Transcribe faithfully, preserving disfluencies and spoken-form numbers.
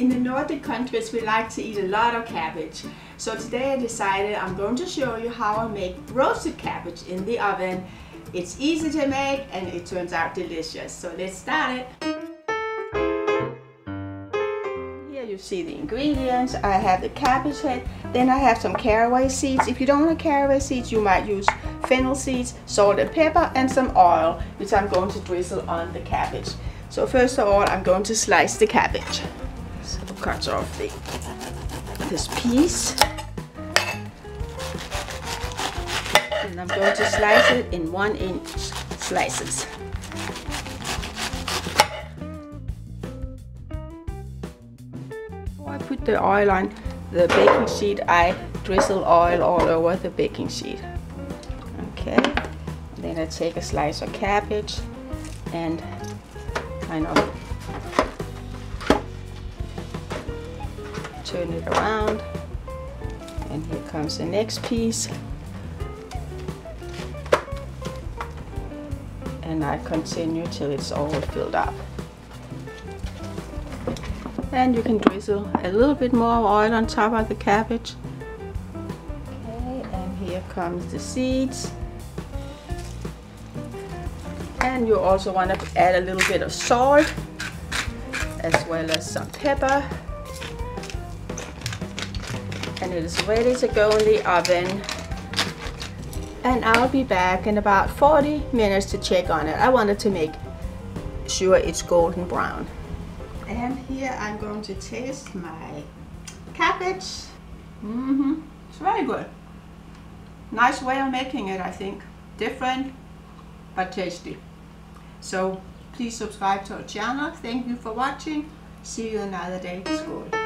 In the Nordic countries, we like to eat a lot of cabbage. So today I decided I'm going to show you how I make roasted cabbage in the oven. It's easy to make and it turns out delicious. So let's start it. Here you see the ingredients. I have the cabbage head. Then I have some caraway seeds. If you don't want caraway seeds, you might use fennel seeds, salt and pepper, and some oil, which I'm going to drizzle on the cabbage. So first of all, I'm going to slice the cabbage. Cut off the, this piece, and I'm going to slice it in one inch slices. Before I put the oil on the baking sheet, I drizzle oil all over the baking sheet. Okay, then I take a slice of cabbage and kind of turn it around, and here comes the next piece, and I continue till it's all filled up. And you can drizzle a little bit more oil on top of the cabbage. Okay, and here comes the seeds, and you also want to add a little bit of salt as well as some pepper. And it is ready to go in the oven, and I'll be back in about forty minutes to check on it. I wanted to make sure it's golden brown. And here I'm going to taste my cabbage. Mm-hmm. It's very good. Nice way of making it, I think. Different but tasty. So please subscribe to our channel. Thank you for watching. See you another day. School.